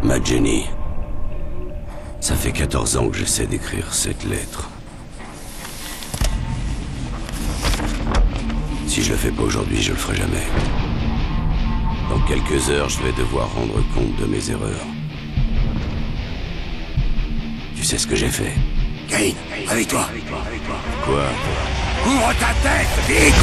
Ma Jenny, ça fait 14 ans que j'essaie d'écrire cette lettre. Si je le fais pas aujourd'hui, je le ferai jamais. Dans quelques heures, je vais devoir rendre compte de mes erreurs. Tu sais ce que j'ai fait? Kane, avec toi. Quoi? Ouvre ta tête, vite!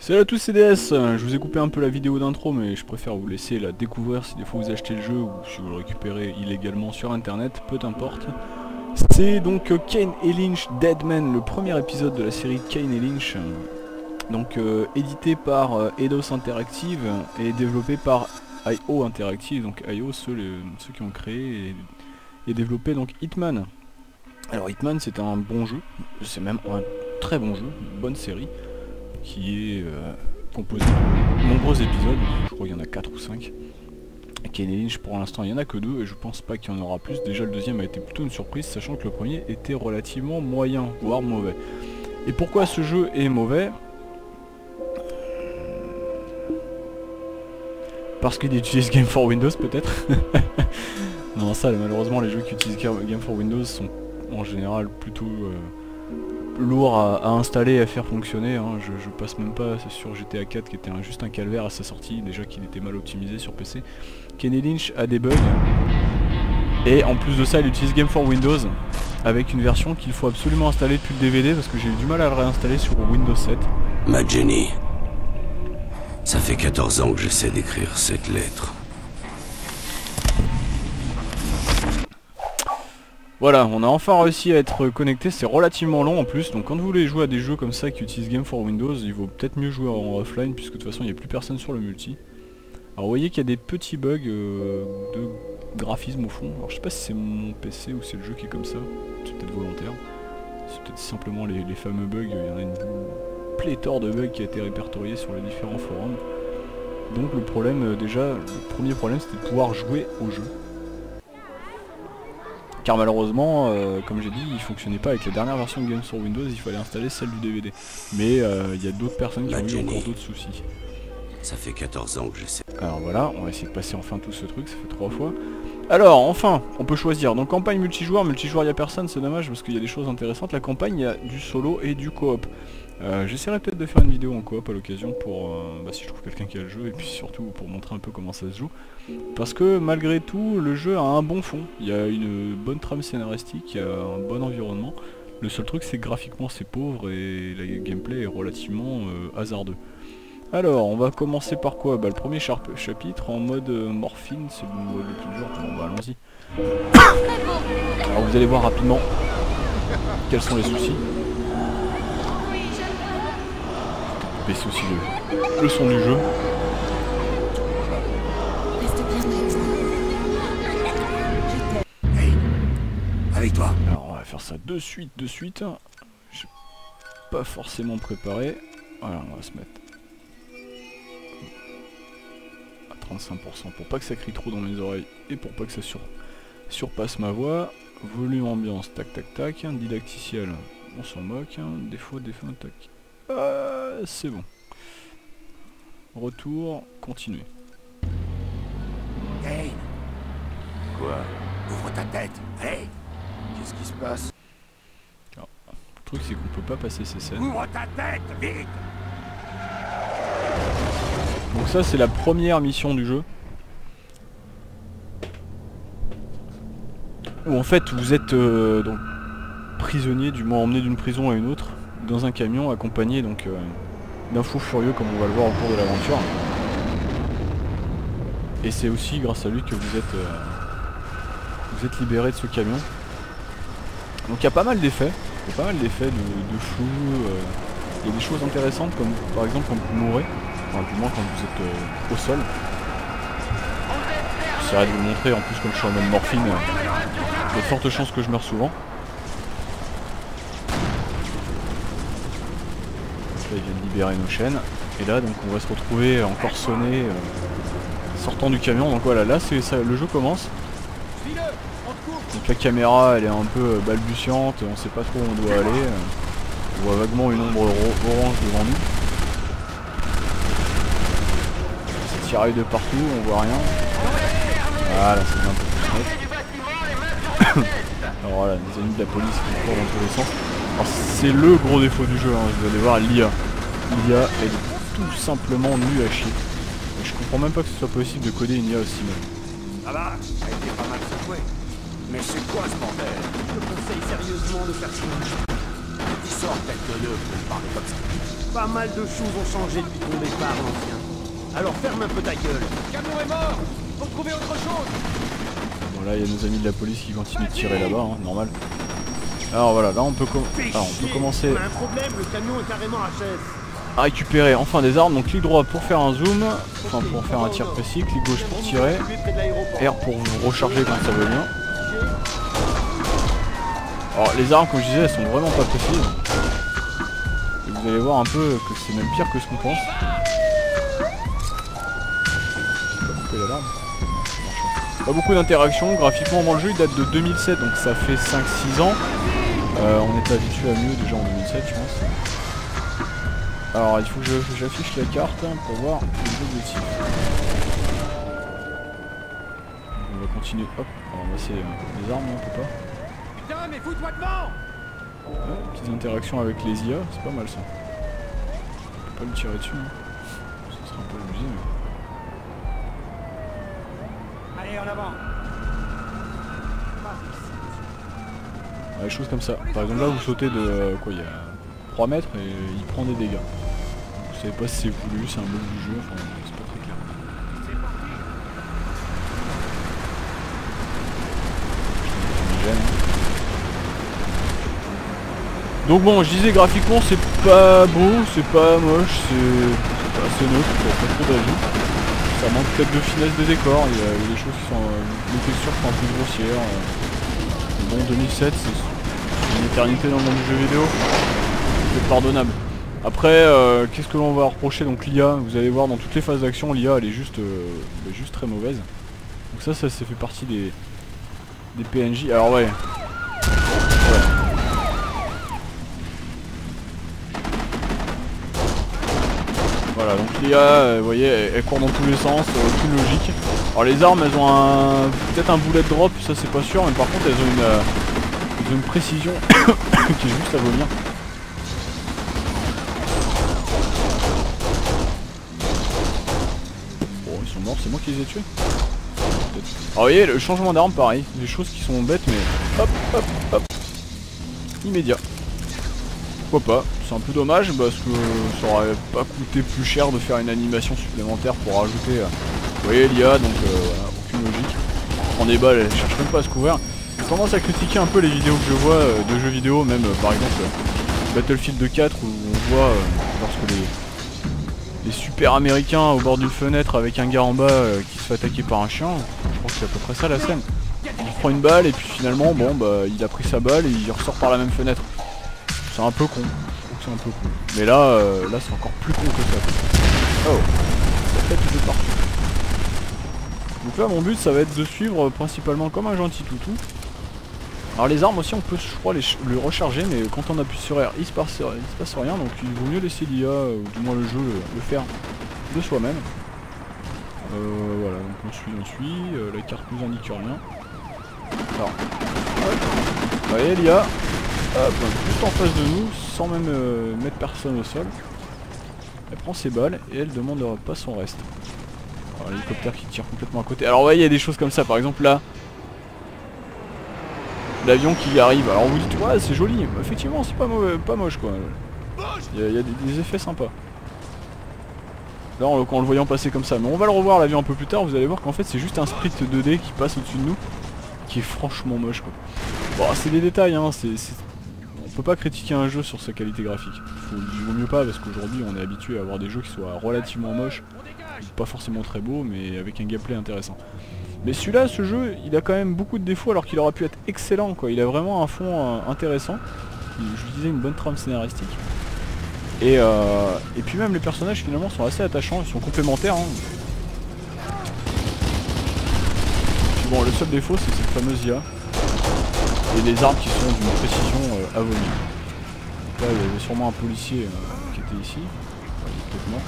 Salut à tous, c'est DS. Je vous ai coupé un peu la vidéo d'intro, mais je préfère vous laisser la découvrir si des fois vous achetez le jeu ou si vous le récupérez illégalement sur internet, peu importe. C'est donc Kane & Lynch Deadman, le premier épisode de la série Kane & Lynch, donc édité par Eidos Interactive et développé par IO Interactive, donc IO, ceux qui ont créé et développé donc Hitman. Alors Hitman, c'est un bon jeu, c'est même un très bon jeu, une bonne série, qui est composé de nombreux épisodes, je crois qu'il y en a 4 ou 5. Kane & Lynch, pour l'instant, il n'y en a que 2 et je pense pas qu'il y en aura plus. Déjà, le deuxième a été plutôt une surprise, sachant que le premier était relativement moyen, voire mauvais. Et pourquoi ce jeu est mauvais? Parce qu'il utilise Game for Windows, peut-être. Non, ça, malheureusement, les jeux qui utilisent Game for Windows sont en général plutôt... lourd à installer et à faire fonctionner, hein. Je passe même pas sur GTA 4 qui était juste un calvaire à sa sortie, déjà qu'il était mal optimisé sur PC. Kane & Lynch a des bugs, et en plus de ça, il utilise Game for Windows, avec une version qu'il faut absolument installer depuis le DVD, parce que j'ai eu du mal à le réinstaller sur Windows 7. Ma Jenny, ça fait 14 ans que j'essaie d'écrire cette lettre. Voilà, on a enfin réussi à être connecté, c'est relativement long en plus, donc quand vous voulez jouer à des jeux comme ça qui utilisent Game for Windows, il vaut peut-être mieux jouer en offline, puisque de toute façon il n'y a plus personne sur le multi. Alors vous voyez qu'il y a des petits bugs de graphisme au fond, alors je sais pas si c'est mon PC ou c'est le jeu qui est comme ça, c'est peut-être volontaire, c'est peut-être simplement les fameux bugs, il y en a une pléthore de bugs qui a été répertoriée sur les différents forums. Donc le problème, déjà, le premier problème c'était de pouvoir jouer au jeu. Car malheureusement, comme j'ai dit, il fonctionnait pas avec la dernière version de Games sur Windows, il fallait installer celle du DVD. Mais il y a d'autres personnes qui ont eu encore d'autres soucis. Ça fait 14 ans que je sais. Alors voilà, on va essayer de passer enfin tout ce truc, ça fait 3 fois. Alors enfin, on peut choisir. Donc campagne multijoueur il n'y a personne, c'est dommage parce qu'il y a des choses intéressantes. La campagne, il y a du solo et du coop. J'essaierai peut-être de faire une vidéo en coop à l'occasion pour si je trouve quelqu'un qui a le jeu et puis surtout pour montrer un peu comment ça se joue, parce que malgré tout le jeu a un bon fond, il y a une bonne trame scénaristique, il y a un bon environnement. Le seul truc c'est que graphiquement c'est pauvre et le gameplay est relativement hasardeux. Alors on va commencer par quoi? Bah, le premier chapitre en mode morphine, c'est le mode le plus dur, bon bah allons-y. Alors vous allez voir rapidement quels sont les soucis. Les soucis de le son du jeu. Hey, avec toi. Alors on va faire ça de suite. Je suis pas forcément préparé. Voilà, on va se mettre à 35% pour pas que ça crie trop dans mes oreilles et pour pas que ça surpasse ma voix. Volume ambiance, tac tac tac. Didacticiel, on s'en moque. Défaut, tac. C'est bon. Retour, continuer. Hey. Quoi? Ouvre ta tête. Hey. Qu'est-ce qui se passe? Alors, le truc c'est qu'on peut pas passer ces scènes. Ouvre ta tête, vite. Donc ça c'est la première mission du jeu. Où en fait vous êtes donc prisonnier, du moins emmené d'une prison à une autre, dans un camion accompagné donc d'un fou furieux comme on va le voir au cours de l'aventure. Et c'est aussi grâce à lui que vous êtes libéré de ce camion. Donc il y a pas mal d'effets. Il y a pas mal d'effets de flou. Il y a des choses intéressantes comme par exemple quand vous mourrez, enfin du moins quand vous êtes au sol. J'essaierai de vous le montrer, en plus comme je suis en mode morphine, il y a de fortes chances que je meure souvent. Là, il vient de libérer nos chaînes et là donc on va se retrouver encore sonné sortant du camion. Donc voilà, là c'est ça, le jeu commence. Donc la caméra elle est un peu balbutiante, on sait pas trop où on doit aller. On voit vaguement une ombre orange devant nous. C'est tiré de partout, on voit rien. Voilà, c'est bien un peu plus net. Alors voilà, les amis de la police qui courent dans tous les sens. Alors c'est le gros défaut du jeu, hein. Vous allez voir, l'IA. L'IA est tout simplement nulle à chier. Je comprends même pas que ce soit possible de coder une IA aussi même. Ah bah, ça a été pas mal secoué. Mais c'est quoi ce bordel? Je te conseille sérieusement de faire ça. Tu sors tête de l'œuf pour parler comme ça. Pas mal de choses ont changé depuis ton départ, l'ancien. Alors ferme un peu ta gueule. Camion est mort. Faut trouver autre chose. Bon là, il y a nos amis de la police qui continuent de tirer là-bas, hein, normal. Alors voilà, là on peut, commencer. On a un problème, le camion est carrément à récupérer enfin des armes. Donc clic droit pour faire un zoom, enfin pour faire un tir précis, clic gauche pour tirer, R pour vous recharger quand ça veut bien. Alors les armes, comme je disais, elles sont vraiment pas précises. Et vous allez voir un peu que c'est même pire que ce qu'on pense. Pas beaucoup d'interactions, graphiquement dans le jeu il date de 2007, donc ça fait 5-6 ans. On est habitué à mieux déjà en 2007, je pense. Alors il faut que j'affiche la carte hein, pour voir les objectifs. On va continuer, hop, alors là c'est les armes, on peut pas. Mais fous-toi devant! Ouais, petites interactions avec les IA, c'est pas mal ça. On peut pas le tirer dessus, hein. Ça sera un peu amusé. Mais... allez, en avant! Ouais, des choses comme ça. Par exemple, là vous sautez de quoi, il y a 3 mètres et il prend des dégâts. Vous savez pas si c'est voulu, c'est un bug du jeu, enfin c'est pas très clair. Donc bon, je disais graphiquement c'est pas beau, c'est pas moche, c'est assez neutre, pas trop d'ajout. Ça manque peut-être de finesse des décors, il y a des choses qui sont... les textures sont un peu grossières. Bon, 2007 c'est une éternité dans le monde du jeu vidéo, c'est pardonnable. Après, qu'est-ce que l'on va reprocher? Donc l'IA, vous allez voir dans toutes les phases d'action, l'IA elle est juste très mauvaise. Donc ça fait partie des PNJ, alors ouais. Voilà, donc l'IA, vous voyez, elle court dans tous les sens, tout logique. Alors les armes, elles ont peut-être un bullet drop, ça c'est pas sûr, mais par contre elles ont une précision qui est juste à vomir. Bon, ils sont morts, c'est moi qui les ai tués. Alors vous voyez, le changement d'arme, pareil, des choses qui sont bêtes, mais hop, hop, hop, immédiat. Pourquoi pas, c'est un peu dommage parce que ça aurait pas coûté plus cher de faire une animation supplémentaire pour rajouter vous voyez l'IA, donc voilà, aucune logique. On déballe, elle cherche même pas à se couvrir. J'ai tendance à critiquer un peu les vidéos que je vois de jeux vidéo, même par exemple Battlefield 4 où on voit lorsque les super américains au bord d'une fenêtre avec un gars en bas qui se fait attaquer par un chien, je crois que c'est à peu près ça la scène. Il prend une balle et puis finalement bon bah il a pris sa balle et il ressort par la même fenêtre. C'est un peu con, je trouve que c'est un peu con. Mais là, là c'est encore plus con que ça. Oh, ça fait tout de partout. Donc là mon but ça va être de suivre principalement comme un gentil toutou. Alors les armes aussi on peut je crois les recharger, mais quand on appuie sur R il se passe rien, donc il vaut mieux laisser l'IA ou du moins le jeu le faire de soi-même. Voilà, donc on suit, la carte nous indique rien. Alors, hop, allez l'IA. Hop, juste en face de nous, sans même mettre personne au sol. Elle prend ses balles et elle demande pas son reste. Alors l'hélicoptère qui tire complètement à côté. Alors vous voyez, il y a des choses comme ça, par exemple là. L'avion qui arrive, alors vous dites, ouais c'est joli, bah, effectivement c'est pas moche quoi. Il y a des effets sympas. Là en le voyant passer comme ça, mais on va le revoir l'avion un peu plus tard, vous allez voir qu'en fait c'est juste un sprite 2D qui passe au-dessus de nous, qui est franchement moche quoi. Bon c'est des détails hein, on peut pas critiquer un jeu sur sa qualité graphique. Il vaut mieux pas parce qu'aujourd'hui on est habitué à avoir des jeux qui soient relativement moches, pas forcément très beaux, mais avec un gameplay intéressant. Mais celui-là, ce jeu, il a quand même beaucoup de défauts alors qu'il aurait pu être excellent quoi. Il a vraiment un fond intéressant, je vous disais une bonne trame scénaristique. Et puis même les personnages finalement sont assez attachants, ils sont complémentaires hein. Puis bon, le seul défaut c'est cette fameuse IA. Et des armes qui sont d'une précision à vomir. Là, il y avait sûrement un policier qui était ici. Ouais, il est peut-être mort.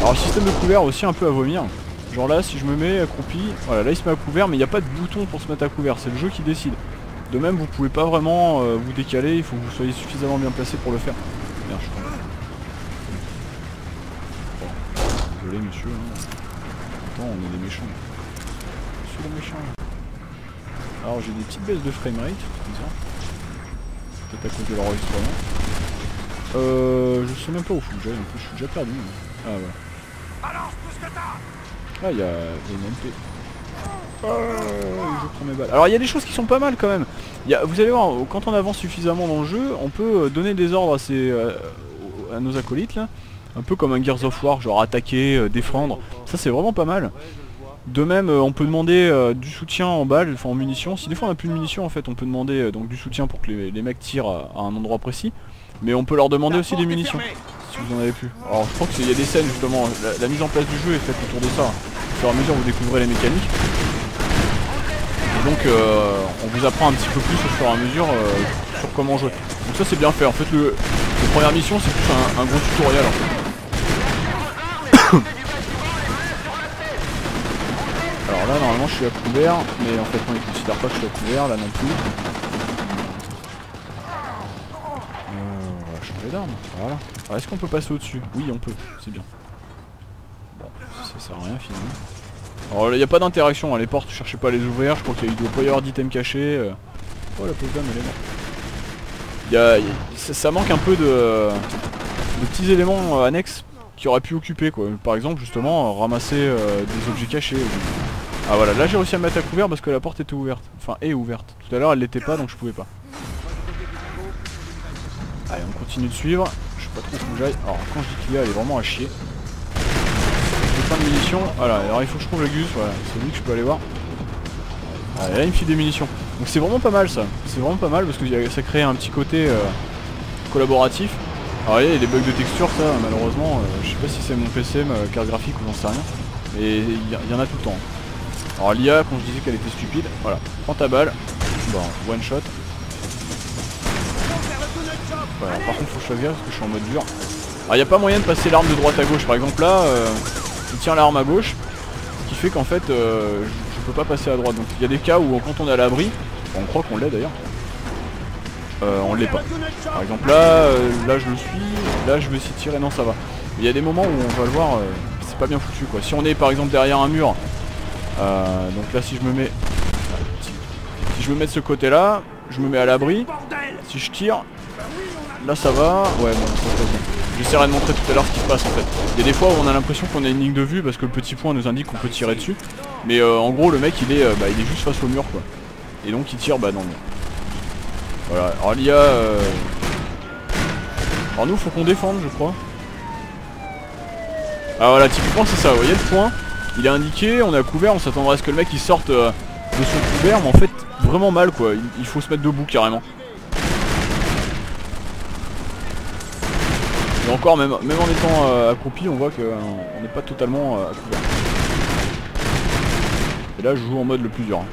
Alors, le système de couvert aussi un peu à vomir. Genre là, si je me mets accroupi, voilà, là il se met à couvert, mais il n'y a pas de bouton pour se mettre à couvert, c'est le jeu qui décide. De même, vous pouvez pas vraiment vous décaler, il faut que vous soyez suffisamment bien placé pour le faire. Merde, je suis tombé. Bon. Désolé, monsieur. Attends, on est des méchants. Je suis le méchant. Alors, j'ai des petites baisses de framerate, comme ça. Peut-être à cause de l'enregistrement. Je sais même pas où faut que j'aille, en plus je suis déjà perdu. Ah ouais. Balance tout ce que t'as. Ah, il y a une MP. Je prends mes balles. Alors il y a des choses qui sont pas mal quand même. Vous allez voir, quand on avance suffisamment dans le jeu, on peut donner des ordres à, à nos acolytes là. Un peu comme un Gears of War, genre attaquer, défendre. Ça c'est vraiment pas mal. De même, on peut demander du soutien en balles, enfin en munitions. Si des fois on n'a plus de munitions, en fait, on peut demander donc du soutien pour que les mecs tirent à un endroit précis. Mais on peut leur demander aussi des munitions, si vous en avez plus. Alors je crois qu'il y a des scènes justement, la mise en place du jeu est faite autour de ça. Au fur et à mesure vous découvrez les mécaniques. Et donc on vous apprend un petit peu plus au fur et à mesure sur comment jouer. Donc ça c'est bien fait, en fait la première mission c'est plus un gros tutoriel en fait. Alors là normalement je suis à couvert, mais en fait on ne considère pas que je suis à couvert, là non plus. On va changer d'arme, voilà. Alors est-ce qu'on peut passer au-dessus? Oui on peut, c'est bien. Bon, ça sert à rien finalement. Alors là il n'y a pas d'interaction, hein. Les portes, cherchez pas à les ouvrir, je crois qu'il doit pas y avoir d'items cachés. Oh la pauvre dame elle est morte. Ça manque un peu de petits éléments annexes qui aurait pu occuper quoi, par exemple justement ramasser des objets cachés. Ah voilà, là j'ai réussi à me mettre à couvert parce que la porte était ouverte, enfin est ouverte. Tout à l'heure elle l'était pas donc je pouvais pas. Allez on continue de suivre, je sais pas trop où j'aille. Alors quand je dis qu'il y a, elle est vraiment à chier. J'ai plein de munitions, voilà, alors il faut que je trouve le Gus, voilà, c'est lui que je peux aller voir. Ah, là il me file des munitions, donc c'est vraiment pas mal ça, c'est vraiment pas mal parce que ça crée un petit côté collaboratif. Alors il y a des bugs de texture ça malheureusement, je sais pas si c'est mon PC, ma carte graphique ou j'en sais rien. Mais il y en a tout le temps. Alors l'IA quand je disais qu'elle était stupide, voilà, prends ta balle, bon one shot. Voilà, par contre faut que je fasse gaffe parce que je suis en mode dur. Alors il n'y a pas moyen de passer l'arme de droite à gauche, par exemple là, je tire l'arme à gauche, ce qui fait qu'en fait je peux pas passer à droite. Donc il y a des cas où quand on est à l'abri, on croit qu'on l'est d'ailleurs. On l'est pas. Par exemple là, là je le suis, là je vais essayer de tirer, non ça va. Il y a des moments où on va le voir, c'est pas bien foutu quoi. Si on est par exemple derrière un mur, donc là si je me mets, si je me mets de ce côté là, je me mets à l'abri. Si je tire, là ça va. Ouais bon, j'essaierai de montrer tout à l'heure ce qui se passe en fait. Il y a des fois où on a l'impression qu'on a une ligne de vue parce que le petit point nous indique qu'on peut tirer dessus. Mais en gros le mec il est juste face au mur quoi. Et donc il tire bah dans le mur. Voilà, alors l'IA... Alors nous faut qu'on défende je crois. Ah voilà, typiquement c'est ça, vous voyez le point. Il est indiqué, on est à couvert, on s'attendrait à ce que le mec il sorte de son couvert, mais en fait vraiment mal quoi, il faut se mettre debout carrément. Et encore même en étant accroupi on voit qu'on n'est pas totalement à couvert. Et là je joue en mode le plus dur. Hein.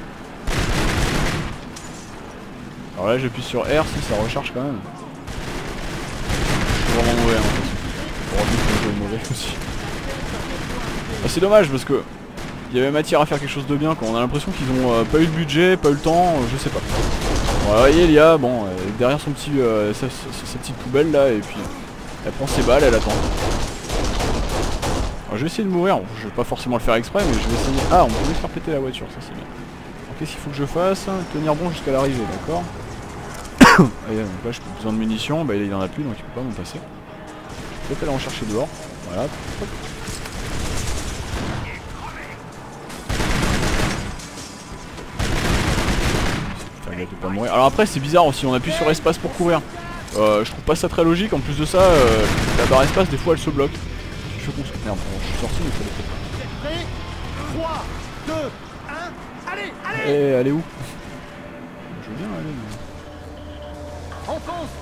Alors là j'appuie sur R si ça recharge quand même. Je suis vraiment mauvais en fait. Heureusement que le jeu est mauvais aussi. Ah, c'est dommage parce que il y avait matière à faire quelque chose de bien quand on a l'impression qu'ils ont pas eu de budget, pas eu le temps, je sais pas. Vous voyez l'IA, bon, derrière son petit, sa petite poubelle là et puis elle prend ses balles, elle attend. Alors je vais essayer de mourir, bon, je vais pas forcément le faire exprès mais je vais essayer. Ah on pouvait faire péter la voiture, ça c'est bien. Qu'est-ce qu'il faut que je fasse? Tenir bon jusqu'à l'arrivée, d'accord. Et donc là j'ai plus besoin de munitions, bah il en a plus donc il peut pas m'en passer. Peut-être aller en chercher dehors, voilà. Hop. Faire gaffe de pas mourir. Alors après c'est bizarre aussi, on appuie sur espace pour courir. Je trouve pas ça très logique, en plus de ça, la barre espace des fois elle se bloque. Je suis merde, je suis sorti mais il faut les faire. 3, 2, 1, allez, allez. Et allez où? Je veux bien aller mais...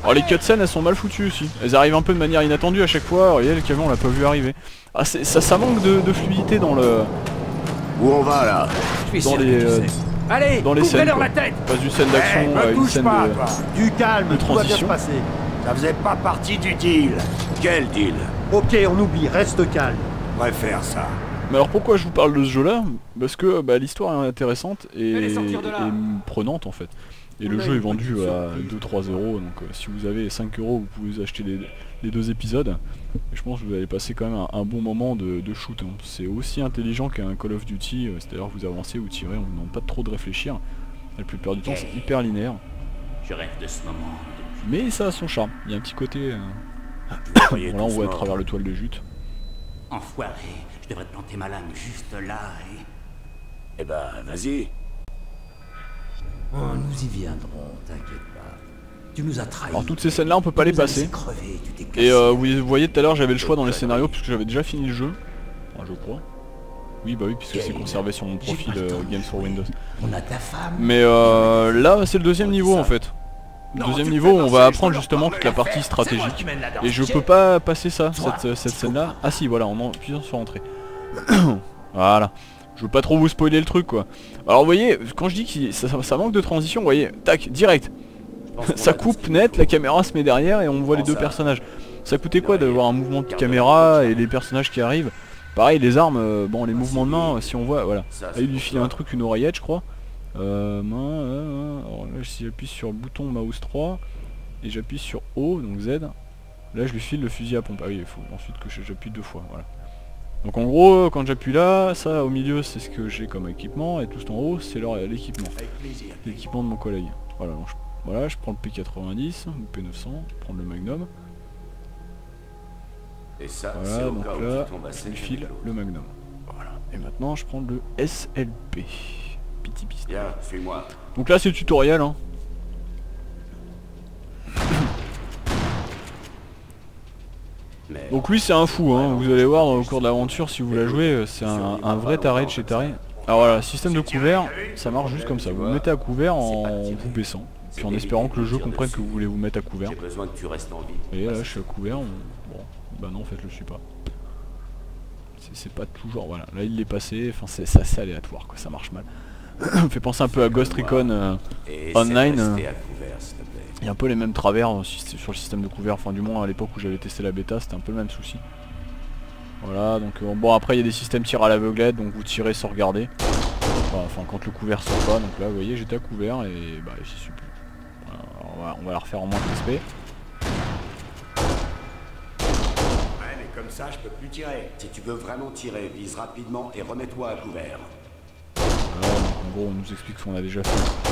Alors les cutscenes elles sont mal foutues aussi, elles arrivent un peu de manière inattendue à chaque fois, regardez le camion on l'a pas vu arriver. Ah ça manque de fluidité dans le... Où on va là? Dans les Allez, couvrez-leur la tête. Pas une scène d'action, une scène de... Du calme, tout va bien se passer. Ça faisait pas partie du deal. Quel deal? Ok, on oublie, reste calme. Préfère ça. Mais alors pourquoi je vous parle de ce jeu-là? Parce que l'histoire est intéressante et prenante en fait. Et le jeu est vendu à 2-3 €, donc si vous avez 5 €, vous pouvez acheter les deux épisodes. Et je pense que vous allez passer quand même un bon moment de shoot. Hein. C'est aussi intelligent qu'un Call of Duty, c'est-à-dire vous avancez ou tirez, on ne vous demande pas trop de réfléchir. La plupart du temps c'est hyper linéaire. Je rêve de ce moment. Mais ça a son charme, il y a un petit côté... Bon, là on voit à travers le toile de jute. Enfoiré, je devrais te planter ma lame juste là et... Eh bah, vas-y. Oh, nous y viendrons, t'inquiète pas. Tu nous as trahis. Alors toutes ces scènes-là, on peut pas les passer. Crever, et vous voyez tout à l'heure, j'avais le choix dans les scénarios puisque j'avais déjà fini le jeu. Enfin, je crois. Oui, bah oui, puisque c'est conservé sur mon profil Game for Windows. On a ta femme. Mais là, c'est le deuxième niveau en fait. Le deuxième niveau, on va apprendre justement toute la partie stratégique. Et je peux pas passer ça, cette scène-là. Ah si, voilà, on appuie sur entrée. Voilà. Je veux pas trop vous spoiler le truc quoi. Alors vous voyez, quand je dis que ça manque de transition, vous voyez, tac, direct. Ça coupe net, la caméra se met derrière et on voit les deux personnages. Ça coûtait quoi d'avoir un mouvement de caméra et les personnages qui arrivent? Pareil, les armes, bon, les mouvements de main, si on voit, voilà. Là, il lui file un truc, une oreillette je crois. Alors là, si j'appuie sur le bouton mouse 3 et j'appuie sur O, donc Z, là je lui file le fusil à pompe. Ah oui, il faut ensuite que j'appuie 2 fois, voilà. Donc en gros, quand j'appuie là, ça au milieu c'est ce que j'ai comme équipement, et tout en haut c'est l'équipement. L'équipement de mon collègue. Voilà, donc je prends le P90 ou P900, prendre le Magnum. Et ça, voilà, donc là, je lui file le Magnum. Voilà. Et maintenant je prends le SLP. Petit pistolet. Donc là c'est le tutoriel hein. Donc lui c'est un fou hein, vous allez voir au cours de l'aventure si vous la jouez, c'est un vrai taré de chez taré. Alors voilà, système de couvert, ça marche juste comme ça, vous mettez à couvert en vous baissant, puis en espérant que le jeu comprenne que vous voulez vous mettre à couvert. Et là je suis à couvert, bon, bah non en fait je le suis pas. C'est pas toujours, voilà, là il l'est passé, enfin c'est assez aléatoire quoi, ça marche mal. Fait penser un peu à Ghost Recon Online. Il y a un peu les mêmes travers sur le système de couvert, enfin du moins à l'époque où j'avais testé la bêta, c'était un peu le même souci. Voilà, donc bon après il y a des systèmes tir à l'aveuglette, donc vous tirez sans regarder. Enfin quand le couvert sort pas, donc là vous voyez j'étais à couvert et bah j'y suis plus. Voilà, on va la refaire en moins de respect. Ouais mais comme ça je peux plus tirer. Si tu veux vraiment tirer, vise rapidement et remets-toi à couvert. Voilà, donc, en gros on nous explique ce qu'on a déjà fait.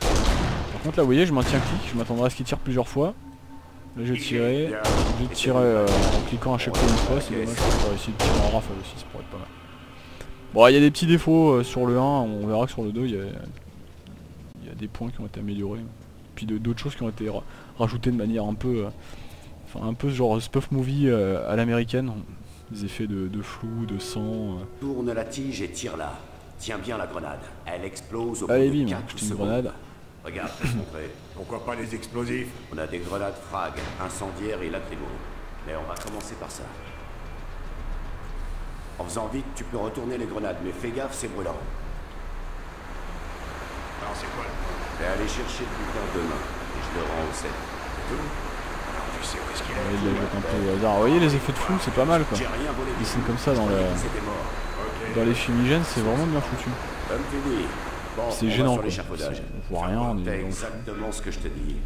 Par contre là vous voyez je maintiens clic, je m'attendrai à ce qu'il tire plusieurs fois. Là j'ai tiré, en cliquant à chaque fois une fois, c'est dommage, je pourrais essayer de tirer en rafale aussi, ça pourrait être pas mal. Bon il y a des petits défauts sur le 1, on verra que sur le 2 il y a des points qui ont été améliorés. Puis d'autres choses qui ont été rajoutées de manière un peu, enfin un peu genre spuff movie à l'américaine. Des effets de flou, de sang. Tourne la tige et tire là. Tiens bien la grenade, elle explose au bout de 4 secondes. Regarde, je vais te montrer. Pourquoi pas les explosifs? On a des grenades frag, incendiaires et lacrymo. Mais on va commencer par ça. En faisant vite, tu peux retourner les grenades, mais fais gaffe, c'est brûlant. Alors c'est quoi le problème? Aller chercher le putain demain, et je le rends au 7. C'est tout? Alors tu sais où est-ce qu'il est? Il a un peu au hasard. Vous voyez les effets de flou, c'est pas mal quoi. Ils sont comme ça dans les fumigènes, c'est vraiment bien foutu. Comme tu dis. C'est gênant quoi, on voit rien, on est exactement ce que je te dis.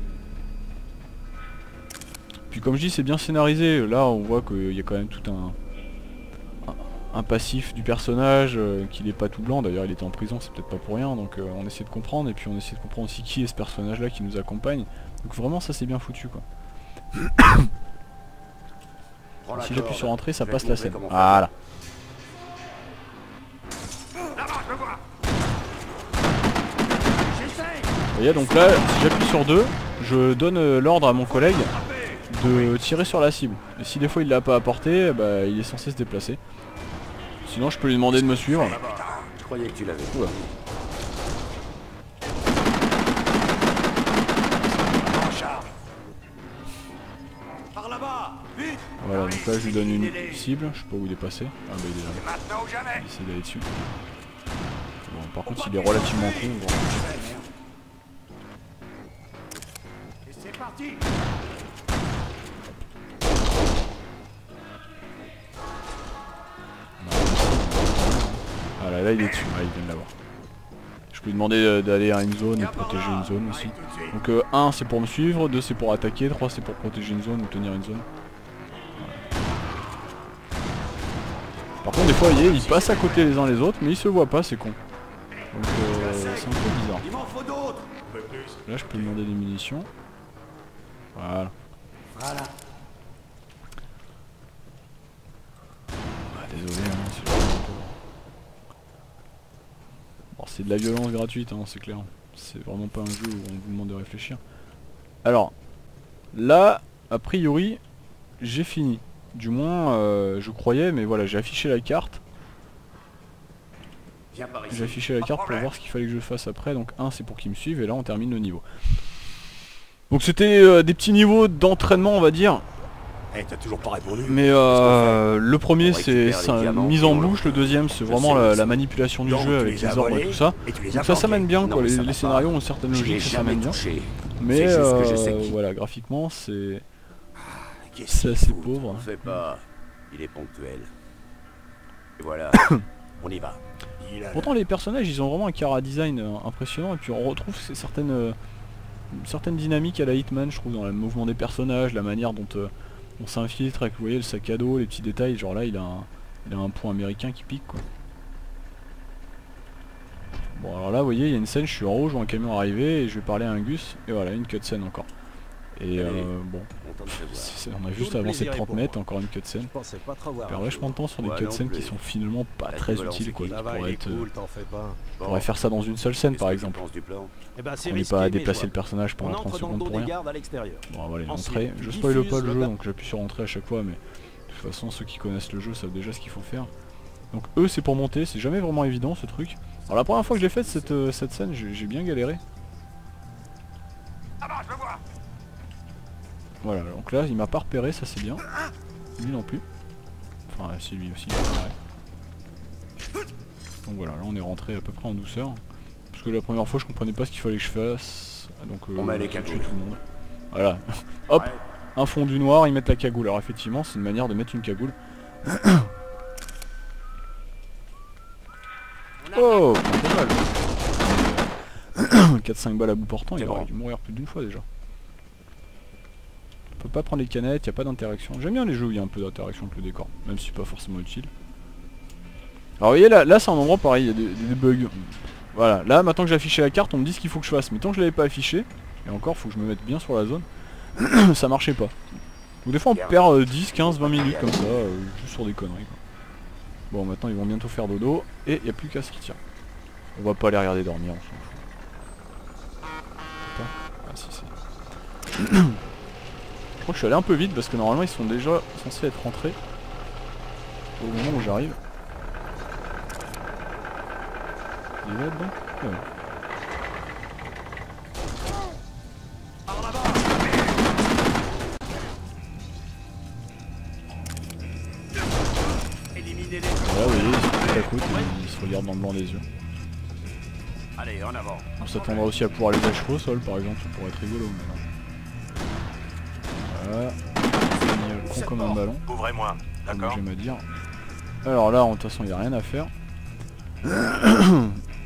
Puis comme je dis c'est bien scénarisé, là on voit qu'il y a quand même tout un passif du personnage, qu'il n'est pas tout blanc, d'ailleurs il était en prison, c'est peut-être pas pour rien, donc on essaie de comprendre, et puis on essaie de comprendre aussi qui est ce personnage là qui nous accompagne, donc vraiment ça c'est bien foutu quoi. Si j'appuie sur entrée ça passe la scène, voilà. Vous voyez donc là, si j'appuie sur 2, je donne l'ordre à mon collègue de tirer sur la cible. Et si des fois il l'a pas apporté, bah il est censé se déplacer. Sinon je peux lui demander de me suivre. Je croyais que tu l'avais. Ouais. Voilà, donc là je lui donne une cible, je sais pas où il est passé. Ah bah il est là. Il essaie d'aller dessus. Par contre, il est relativement court. Et c'est parti. Ah là, là il est dessus, ah, il vient de l'avoir. Je peux lui demander d'aller à une zone et protéger une zone aussi. Donc 1 c'est pour me suivre, 2 c'est pour attaquer, 3 c'est pour protéger une zone ou tenir une zone. Voilà. Par contre des fois vous voyez, ils passent à côté les uns les autres mais ils se voient pas, c'est con. Donc c'est un peu bizarre. Là je peux lui demander des munitions. Voilà. Voilà. Ah, désolé hein, c'est de la violence gratuite, hein, c'est clair. C'est vraiment pas un jeu où on vous demande de réfléchir. Alors, là, a priori, j'ai fini. Du moins, je croyais, mais voilà, j'ai affiché la carte. J'ai affiché la carte pour voir ce qu'il fallait que je fasse après. Donc 1, c'est pour qu'il me suive, et là, on termine le niveau. Donc c'était des petits niveaux d'entraînement, on va dire. Hey, t'as toujours pas répondu. Mais le premier c'est mise en bouche, le deuxième c'est vraiment la manipulation du jeu avec les ordres et tout ça. Donc ça s'amène bien quoi, les scénarios ont certaines logiques, ça s'amène bien. Mais voilà, graphiquement c'est assez pauvre. Il est ponctuel. Et voilà, on y va. Pourtant les personnages ils ont vraiment un chara design impressionnant et puis on retrouve certaines dynamiques à la Hitman je trouve dans le mouvement des personnages, la manière dont on s'infiltre avec, vous voyez, le sac à dos, les petits détails, genre là il a un point américain qui pique quoi. Bon alors là vous voyez il y a une scène, je suis en haut, je vois un camion arriver et je vais parler à un gus et voilà une cutscene encore. Et bon, on a juste avancé de 30 mètres, encore une cutscene. On perd vachement de temps sur des cutscenes qui sont finalement pas très utiles quoi. On pourrait faire ça dans une seule scène par exemple. On n'est pas à déplacer le personnage pendant 30 secondes pour rien. Bon voilà, l'entrée. Je spoil pas le jeu donc j'appuie sur entrée à chaque fois mais de toute façon ceux qui connaissent le jeu savent déjà ce qu'il faut faire. Donc eux c'est pour monter, c'est jamais vraiment évident ce truc. Alors la première fois que j'ai fait cette scène j'ai bien galéré. Voilà, donc là il m'a pas repéré, ça c'est bien. Lui non plus. Enfin c'est lui aussi. Ouais. Donc voilà, là on est rentré à peu près en douceur. Parce que la première fois je comprenais pas ce qu'il fallait que je fasse. Donc on a les cagoules tout le monde. Voilà. Hop, un fond du noir, ils mettent la cagoule. Alors effectivement c'est une manière de mettre une cagoule. Oh, pas mal. 4-5 balles à bout portant, il aurait dû mourir plus d'une fois déjà. On peut pas prendre les canettes, il n'y a pas d'interaction. J'aime bien les jeux où il y a un peu d'interaction avec le décor, même si c'est pas forcément utile. Alors vous voyez là c'est un endroit pareil, il y a des bugs. Voilà, là maintenant que j'ai affiché la carte, on me dit ce qu'il faut que je fasse. Mais tant que je l'avais pas affiché, et encore faut que je me mette bien sur la zone, ça marchait pas. Donc des fois on perd 10, 15, 20 minutes comme ça, juste sur des conneries quoi. Bon maintenant ils vont bientôt faire dodo, et il n'y a plus qu'à sortir. On va pas les regarder dormir, on s'en fout. Ah si si. Je crois que je suis allé un peu vite parce que normalement ils sont déjà censés être rentrés au moment où j'arrive. Il est là dedans ? Ouais. Là vous voyez, ils sont tout à côté et ils se regardent dans le blanc des yeux. Allez, en avant. On s'attendra aussi à pouvoir les achever au sol par exemple, ça pourrait être rigolo mais non. Voilà, con comme un ballon, comme j'aime à dire. Alors là, de toute façon, il n'y a rien à faire.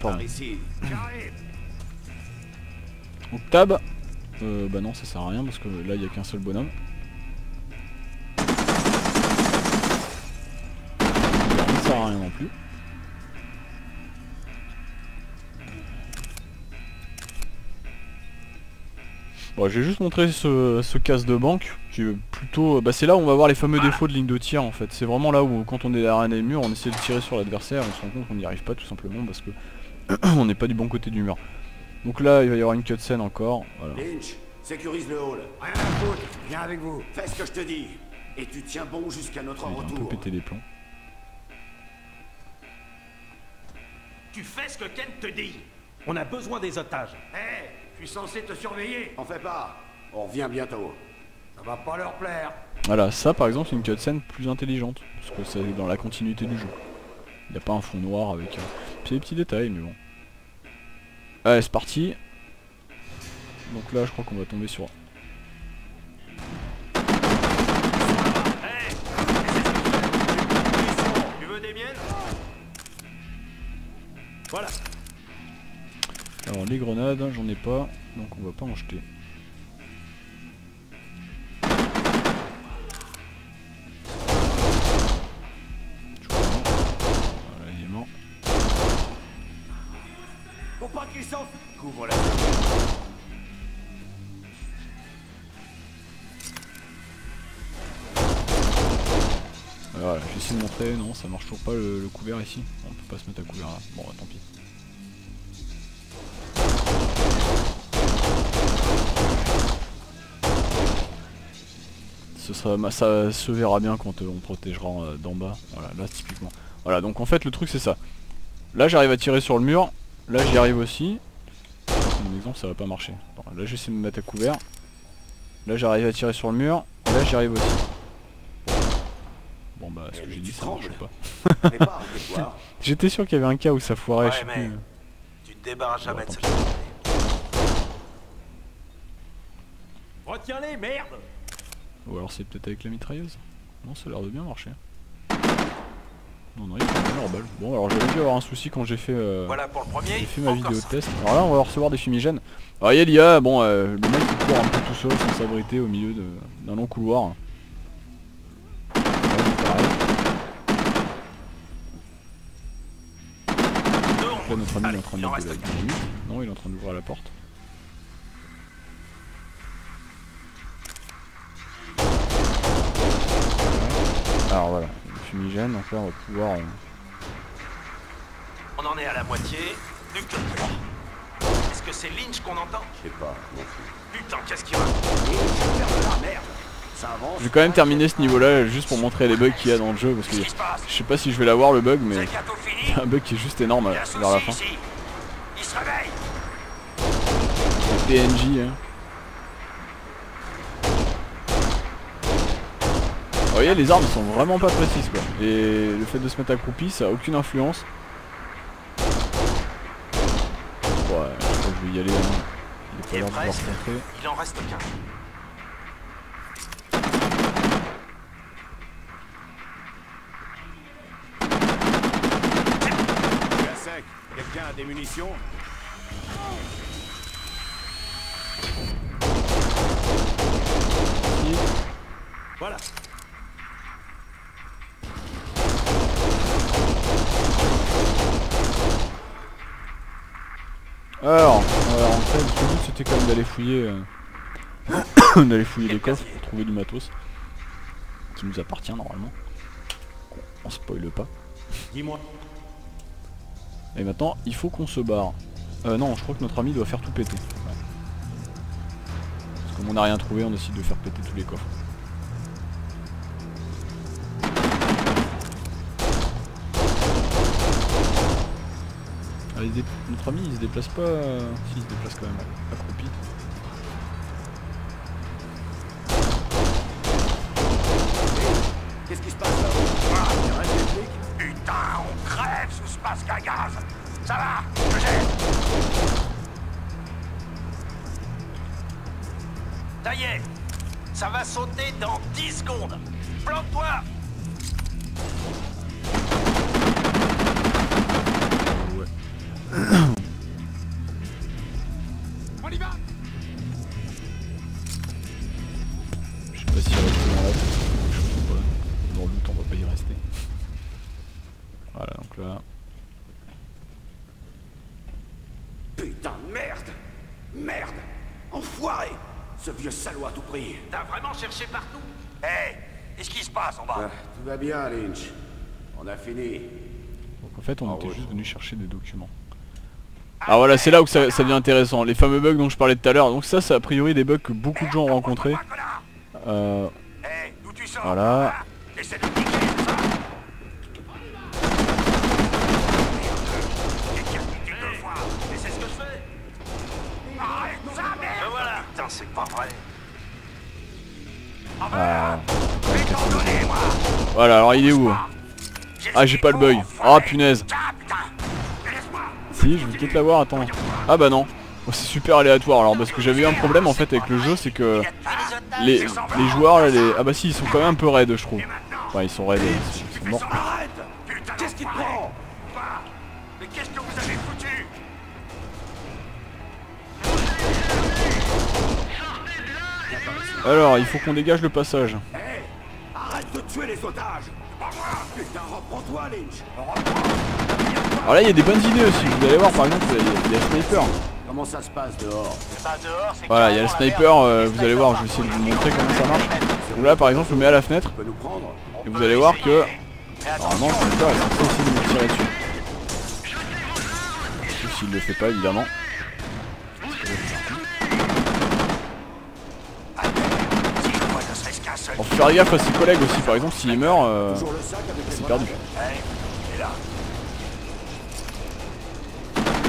Pardon. Donc tab, bah non, ça sert à rien parce que là, il n'y a qu'un seul bonhomme. Ça sert à rien non plus. Bon, je vais juste montrer ce casse de banque qui est plutôt... Bah c'est là où on va voir les fameux défauts de ligne de tir en fait. C'est vraiment là où quand on est derrière un mur on essaie de tirer sur l'adversaire et on se rend compte qu'on n'y arrive pas tout simplement parce que on n'est pas du bon côté du mur. Donc là il va y avoir une cutscene encore. Voilà. Lynch, sécurise le hall. Rien à foutre, viens avec vous. Fais ce que je te dis. Et tu tiens bon jusqu'à notre retour. Il a un peu pété les plombs. Tu fais ce que Ken te dit. On a besoin des otages. Hey, je suis censé te surveiller. En fais pas, on revient bientôt. Ça va pas leur plaire. Voilà, ça par exemple c'est une cutscene plus intelligente, parce que c'est dans la continuité du jeu. Il n'y a pas un fond noir avec... Puis des petits détails mais bon. Allez, c'est parti. Donc là, je crois qu'on va tomber sur... Voilà. Alors les grenades, hein, j'en ai pas, donc on va pas en jeter. Voilà, il est mort. Pour pas qu'il s'en couvre la. Voilà, j'essaie de montrer, non ça marche toujours pas le couvert ici, on peut pas se mettre à couvert là, bon tant pis. Ce sera, ça se verra bien quand on protégera d'en bas, voilà là typiquement. Voilà donc en fait le truc c'est ça, là j'arrive à tirer sur le mur, là j'y arrive aussi, mon exemple ça va pas marcher, bon, là j'essaie de me mettre à couvert, là j'arrive à tirer sur le mur, là j'y arrive aussi. Bon bah ce que j'ai dit ça marche pas. J'étais sûr qu'il y avait un cas où ça foirait, ouais, je sais plus. Tu te débarrasses jamais de ça. Retiens-les, merde. Ou alors c'est peut-être avec la mitrailleuse. Non ça a l'air de bien marcher. Non non il est bien hors balle. Bon alors j'avais dû avoir un souci quand j'ai fait, voilà pour le premier, fait ma vidéo de test. Alors là on va recevoir des fumigènes. Alors il y a l'IA, bon le mec qui court un peu tout seul sans s'abriter au milieu d'un long couloir. Là, notre ami, allez, il est en train de non, il est en train d'ouvrir la porte. Alors voilà, le fumigène, donc là on va pouvoir... On en est à la moitié du club 3. Est-ce que c'est Lynch qu'on entend? Je sais pas. Putain, qu'est-ce qu'il raconte? Je vais quand même terminer ce niveau là juste pour montrer les bugs qu'il y a dans le jeu parce que je sais pas si je vais l'avoir le bug mais c'est un bug qui est juste énorme vers la fin. Le PNJ hein. Vous voyez les armes sont vraiment pas précises quoi. Et le fait de se mettre accroupi ça a aucune influence. Ouais, je crois que je vais y aller. Il est pas l'air de pouvoir rentrer. Il en reste qu'un. Quelqu'un a des munitions? Voilà. Alors, en fait, le but c'était quand même d'aller fouiller, d'aller fouiller les coffres pour trouver du matos qui nous appartient normalement. On spoile pas. Dis-moi. Et maintenant, il faut qu'on se barre. Non, je crois que notre ami doit faire tout péter. Ouais. Parce que comme on n'a rien trouvé, on décide de faire péter tous les coffres. Ah, notre ami, il se déplace pas... Si, il se déplace quand même, accroupi. Qu'est-ce qui se passe là? Ah, il reste des flics. Putain, on crève sous ce masque à gaz. Ça va, je gère. Ça y est, ça va sauter dans 10 secondes. Plante-toi. Ouais. On y va. Je sais pas si on va... Dans le doute on va pas y rester. Voilà donc là. Putain de merde! Merde! Enfoiré! Ce vieux salaud à tout prix! T'as vraiment cherché partout? Hé! Hey, qu'est-ce qui se passe en bas? Tout va bien Lynch. On a fini. Donc en fait on était juste venu chercher des documents. Ah voilà c'est là où ça devient intéressant. Les fameux bugs dont je parlais tout à l'heure. Donc ça c'est a priori des bugs que beaucoup de gens ont rencontrés. Voilà. C'est pas vrai. Voilà alors il est où? Ah j'ai pas le bug. Ah punaise. ici, je vais peut-être l'avoir, attends. Ah bah non. Oh, c'est super aléatoire alors, parce que j'avais eu un problème en fait avec le jeu, c'est que les joueurs là, ah bah si, ils sont quand même un peu raides je trouve. Enfin ils sont raides, ils sont morts. Alors, il faut qu'on dégage le passage. Alors là, il y a des bonnes idées aussi. Vous allez voir, par exemple, il y a le sniper. Comment ça se passe dehors? Voilà, il y a le sniper. Vous allez voir, je vais essayer de vous montrer comment ça marche. Donc là, par exemple, je le mets à la fenêtre. Et vous allez voir que... Normalement, le sniper est censé aussi de me tirer dessus. Sauf s'il le fait pas, évidemment. Alors faut faire gaffe à ses collègues aussi, par exemple s'il meurt, c'est perdu.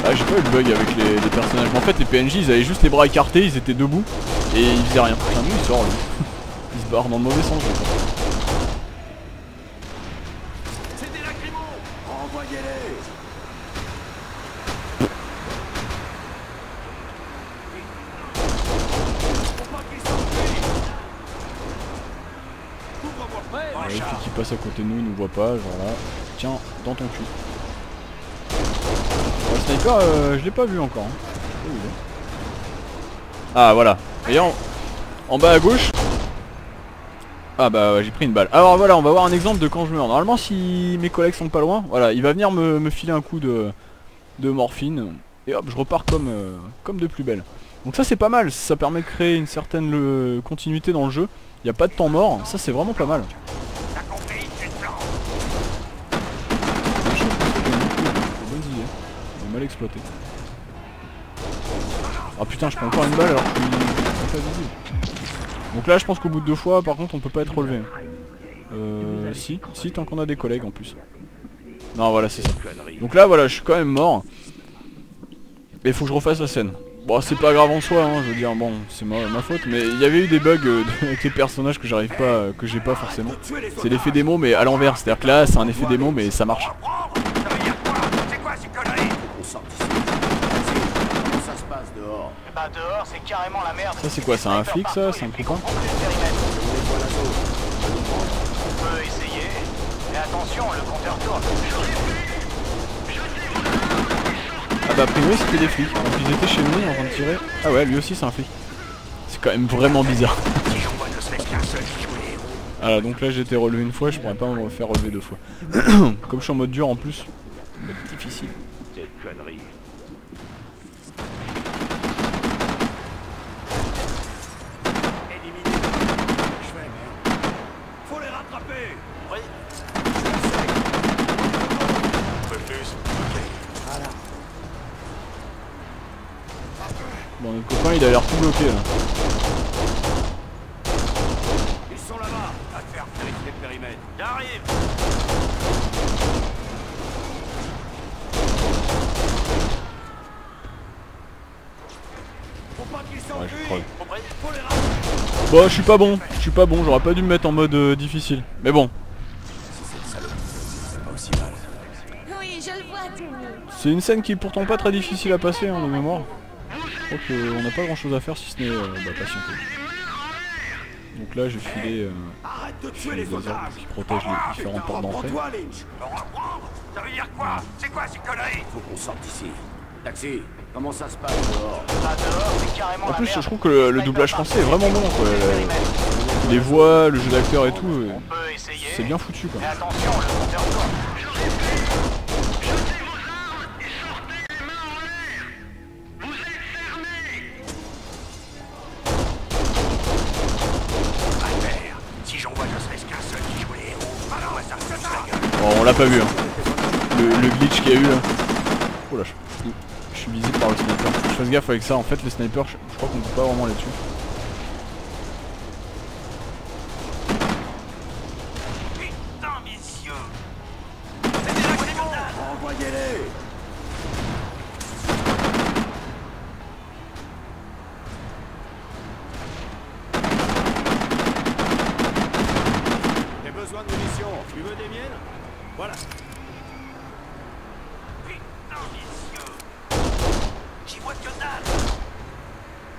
Ah j'ai pas eu le bug avec les personnages, mais en fait les PNJ ils avaient juste les bras écartés, ils étaient debout et ils faisaient rien. Putain nous il sort lui. Il se barre dans le mauvais sens. Les filles qui passent à côté de nous, ils nous voient pas, genre là. Tiens, dans ton cul. Le sniper, je l'ai pas vu encore. Hein. Ah voilà. Et en bas à gauche. Ah bah ouais, j'ai pris une balle. Alors voilà, on va voir un exemple de quand je meurs. Normalement si mes collègues sont pas loin, voilà, il va venir me filer un coup de morphine. Et hop, je repars comme de plus belle. Donc ça c'est pas mal, ça permet de créer une certaine continuité dans le jeu. Il n'y a pas de temps mort, ça c'est vraiment pas mal. Mal exploité. Ah putain, je prends encore une balle alors que je suis pas visible. Donc là, je pense qu'au bout de 2 fois, par contre, on peut pas être relevé. Si, tant qu'on a des collègues en plus. Non, voilà, c'est ça. Donc là, voilà, je suis quand même mort. Et faut que je refasse la scène. Bon, c'est pas grave en soi, hein, je veux dire, bon, c'est ma faute, mais il y avait eu des bugs avec les personnages que j'arrive pas, que j'ai pas forcément. C'est l'effet démo, mais à l'envers, c'est-à-dire que là, c'est un effet démo, mais ça marche. Ça c'est quoi? C'est un flic ça? C'est un copain? Ah bah a priori c'était des flics, donc ils étaient chez nous en train de tirer. Ah ouais, lui aussi c'est un flic. C'est quand même vraiment bizarre. Voilà, donc là j'ai été relevé une fois, je pourrais pas me refaire relever 2 fois. Comme je suis en mode dur en plus, c'est difficile. Bon, notre copain il a l'air tout bloqué là. Ils sont là-bas, à faire vérifier le périmètre. J'arrive. Ouais, je crois. Bon, je suis pas bon, j'aurais pas dû me mettre en mode difficile. Mais bon. C'est une scène qui est pourtant pas très difficile à passer hein, de mémoire. Je crois qu'on n'a pas grand chose à faire si ce n'est patienter. Donc là j'ai filé des arbres qui protègent les différentes portes d'entrée. Ça veut dire quoi? C'est quoi ces conneries? Faut qu'on sorte d'ici. Taxi, comment ça se passe dehors? En plus je trouve que le doublage français est vraiment bon quoi. Les voix, le jeu d'acteur et tout, c'est bien foutu quoi. On l'a pas vu hein. Le glitch qu'il y a eu là. Oh là, je suis visible par le sniper. Je fasse gaffe avec ça, en fait les snipers je crois qu'on peut pas vraiment les tuer. Putain messieurs. C'est des accidents. Envoyez-les. J'ai besoin de munitions, tu veux des miennes? Voilà. Putain, messieurs.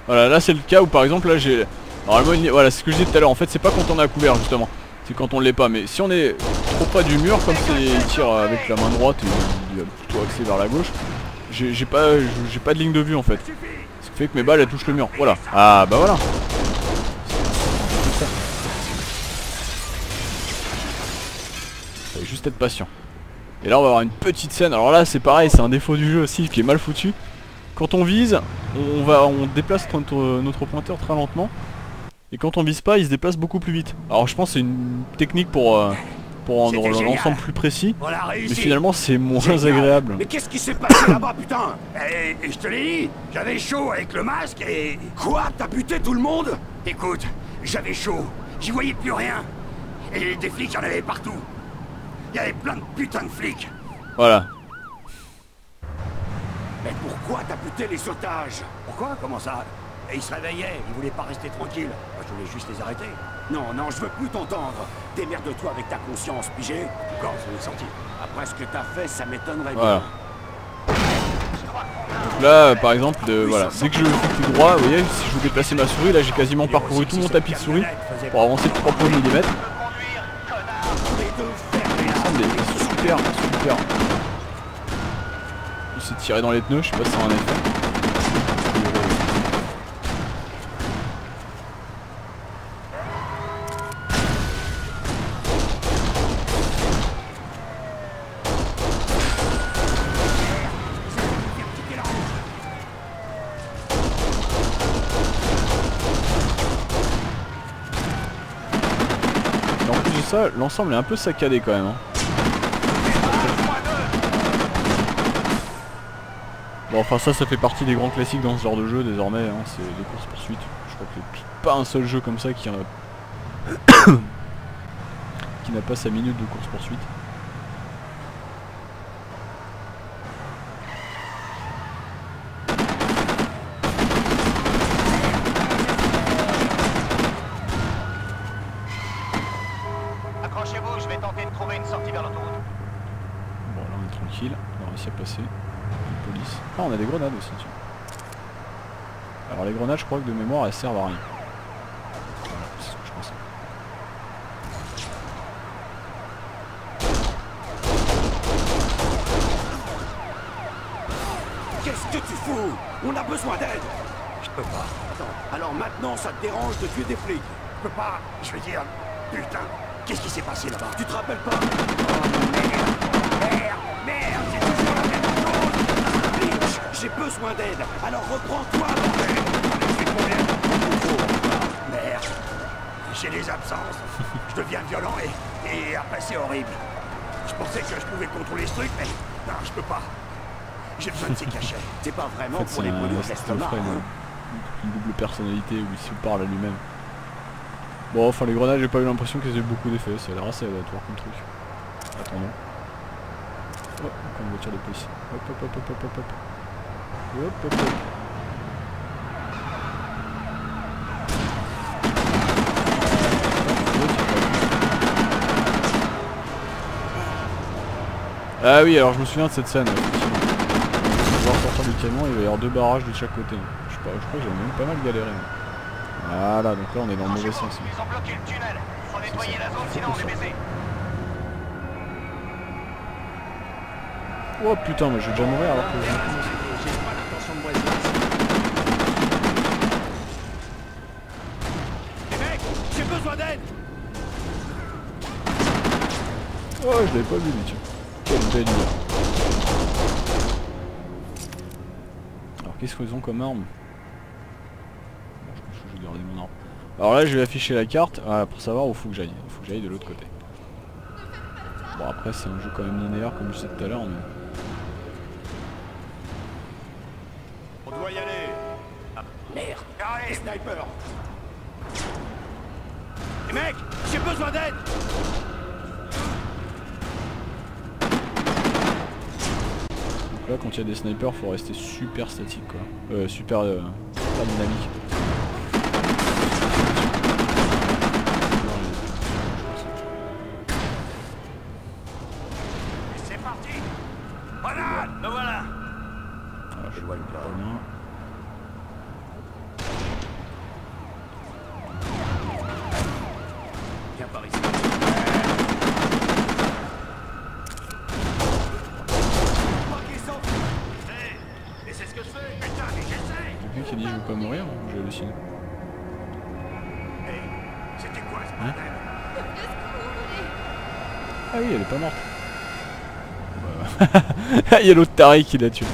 Voilà, là c'est le cas où par exemple là j'ai... Normalement, voilà, c'est ce que je disais tout à l'heure, en fait c'est pas quand on est à couvert justement, c'est quand on l'est pas, mais si on est trop près du mur, comme il tire avec la main droite et il a plutôt axé vers la gauche, j'ai pas de ligne de vue en fait. Ce qui fait que mes balles elles touchent le mur, voilà. Ah bah voilà. Faut juste être patient. Et là on va avoir une petite scène, alors là c'est pareil, c'est un défaut du jeu aussi qui est mal foutu. Quand on vise, on déplace notre pointeur très lentement. Et quand on vise pas, il se déplace beaucoup plus vite. Alors je pense que c'est une technique pour rendre l'ensemble plus précis. Mais finalement c'est moins agréable. Mais qu'est-ce qui s'est passé là-bas putain? Et je te l'ai dit, j'avais chaud avec le masque et... Quoi? T'as buté tout le monde? Écoute, j'avais chaud, j'y voyais plus rien. Et des flics, y'en avait partout. Y avait plein de putains de flics. Voilà. Mais pourquoi t'as buté les otages? Pourquoi? Comment ça? Et ils se réveillaient, ils voulaient pas rester tranquilles. Moi, je voulais juste les arrêter. Non, non, je veux plus t'entendre. Démerde-toi avec ta conscience, pigé. Quand on est sorti. Après ce que t'as fait, ça m'étonnerait voilà. Bien. Donc là, par exemple, voilà, dès que je fais tout droit, vous voyez, si je voulais placer ma souris, là j'ai quasiment parcouru tout mon tapis de souris pour avancer de 3 points de millimètre. Super, super. Il s'est tiré dans les pneus, je sais pas si ça a un effet. Ça, l'ensemble est un peu saccadé quand même. Hein. Bon, enfin ça fait partie des grands classiques dans ce genre de jeu désormais, hein, c'est les courses poursuites. Je crois que c'est pas un seul jeu comme ça qui n'a pas sa minute de course poursuite. Ah, on a des grenades aussi, tiens. Alors les grenades, je crois que de mémoire, elles servent à rien. Voilà, c'est ce que je pensais. Qu'est-ce que tu fous? On a besoin d'aide. Je peux pas. Attends, alors maintenant, ça te dérange de tuer des flics? Je peux pas. Je veux dire, putain, qu'est-ce qui s'est passé là-bas? Tu te rappelles pas? Oh, merde, c'est toujours la même chose. J'ai besoin d'aide, alors reprends-toi. Merde, j'ai des absences. Je deviens violent et après c'est horrible. Je pensais que je pouvais contrôler ce truc, mais non, je peux pas. J'ai besoin de ces cachets. C'est pas vraiment en fait, pour les mots de l'estomac. Une double personnalité où il se parle à lui-même. Bon, enfin les grenades, j'ai pas eu l'impression qu'elles aient beaucoup d'effet. Ça a l'air assez aléatoire comme truc. Attendons. Oh, encore une voiture de police. Hop, hop, hop, hop, hop, hop. Hop, hop, hop. Ah oui, alors je me souviens de cette scène. On va sortir du camion, il va y avoir 2 barrages de chaque côté. Je crois que j'ai même pas mal galéré. Voilà, donc là on est dans le mauvais sens. Ils ont bloqué le tunnel. Faut nettoyer la zone, sinon on est baisé. Oh putain, mais je vais déjà mourir alors que je... Oh, je l'avais pas vu, mais tiens. Quelle belle idée. Alors, qu'est-ce qu'ils ont comme arme? Bon, je pense que je vais garder mon arme. Alors là, je vais afficher la carte pour savoir où faut que j'aille. Il faut que j'aille de l'autre côté. Bon, après, c'est un jeu quand même linéaire, comme je disais tout à l'heure, mais... On doit y aller. Ah, merde. Allez, sniper. Et mec, j'ai besoin d'aide. Là, quand il y a des snipers, faut rester super statique quoi. Super dynamique. Et c'est parti. Voilà, le voilà. Ah, je vois le plan. Quelqu'un qui a dit je veux pas mourir, j'hallucine. Hein? Ah oui, elle est pas morte. Il y a l'autre taré qui l'a tué.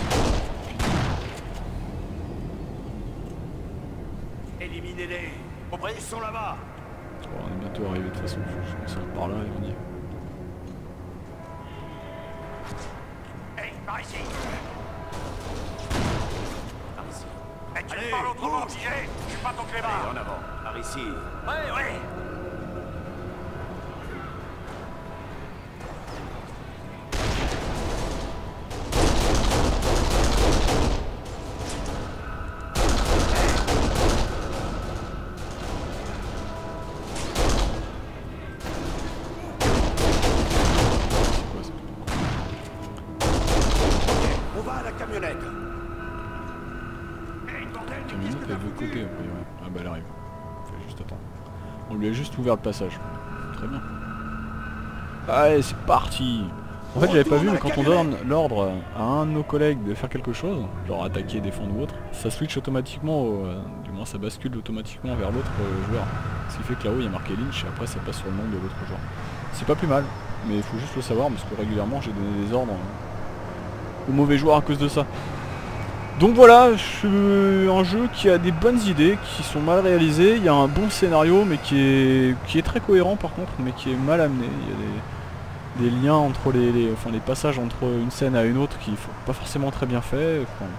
Éliminez-les. Ils sont là-bas. On est bientôt arrivé de toute façon. Je sors par là et on y est. Par ici. Par ici. Allez, bouge. Je suis pas ton clébard. En avant. Par ici. Ouais, ouais. Le passage. Très bien. Allez, c'est parti. En fait, j'avais pas vu, mais quand on donne l'ordre à un de nos collègues de faire quelque chose, genre attaquer, défendre ou autre, ça switch automatiquement, du moins ça bascule automatiquement vers l'autre joueur. Ce qui fait que là-haut il y a marqué Lynch et après ça passe sur le nom de l'autre joueur. C'est pas plus mal, mais il faut juste le savoir parce que régulièrement j'ai donné des ordres aux mauvais joueurs à cause de ça. Donc voilà, c'est un jeu qui a des bonnes idées, qui sont mal réalisées, il y a un bon scénario mais qui est très cohérent par contre, mais qui est mal amené. Il y a des liens entre les passages entre une scène à une autre qui ne sont pas forcément très bien faits. Enfin,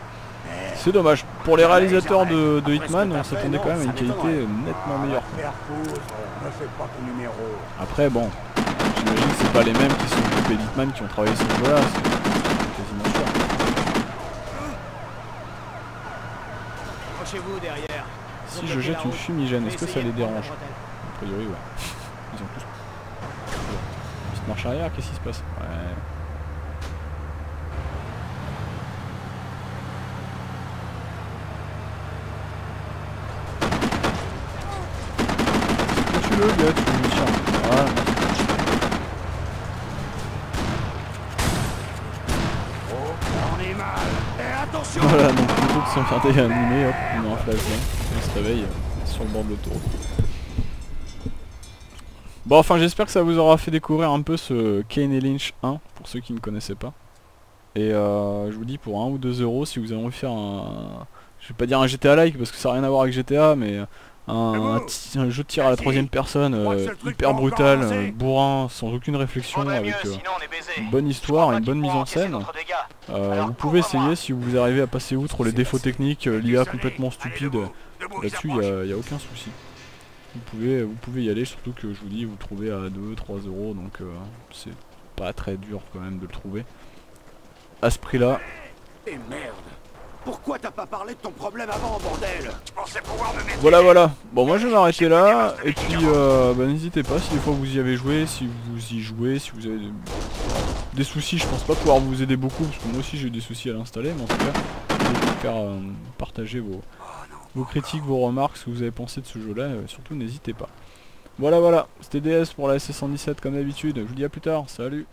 c'est dommage. Pour les réalisateurs de Hitman, on s'attendait quand même à une qualité nettement meilleure. Après bon, j'imagine que c'est pas les mêmes qui sont occupés d'Hitman qui ont travaillé sur ce jeu-là. Si je jette une fumigène, est-ce que ça les dérange? A priori, ouais. Ils ont tous. Petite marche arrière, qu'est-ce qui se passe? Ouais. Tue-le, gars, tu me charges. Voilà. Voilà, donc plutôt que s'en faire déanimer, hop, on est en flash, on se réveille sur le bord de l'autoroute. Bon, enfin j'espère que ça vous aura fait découvrir un peu ce Kane & Lynch 1, pour ceux qui ne connaissaient pas. Et je vous dis, pour 1 ou 2 euros, si vous avez envie de faire un... Je vais pas dire un GTA-like, parce que ça n'a rien à voir avec GTA, mais un jeu de tir à la troisième personne, hyper brutal, bourrin, sans aucune réflexion, avec une bonne histoire et une bonne mise en scène. Vous pouvez essayer si vous arrivez à passer outre les défauts techniques, l'IA complètement stupide, là-dessus il n'y a aucun souci. Vous pouvez y aller, surtout que je vous dis, vous le trouvez à 2-3 euros, donc c'est pas très dur quand même de le trouver. À ce prix-là... Et merde. Pourquoi t'as pas parlé de ton problème avant, bordel? Je pensais pouvoir me mettre... Voilà, voilà. Bon, moi je vais m'arrêter là. Et puis, bah, n'hésitez pas, si des fois vous y avez joué, si vous y jouez, si vous avez des soucis, je pense pas pouvoir vous aider beaucoup, parce que moi aussi j'ai eu des soucis à l'installer, mais en tout cas, je vais vous faire partager vos critiques, vos remarques, ce que vous avez pensé de ce jeu-là, surtout n'hésitez pas. Voilà, voilà. C'était DS pour la SC117, comme d'habitude. Je vous dis à plus tard. Salut.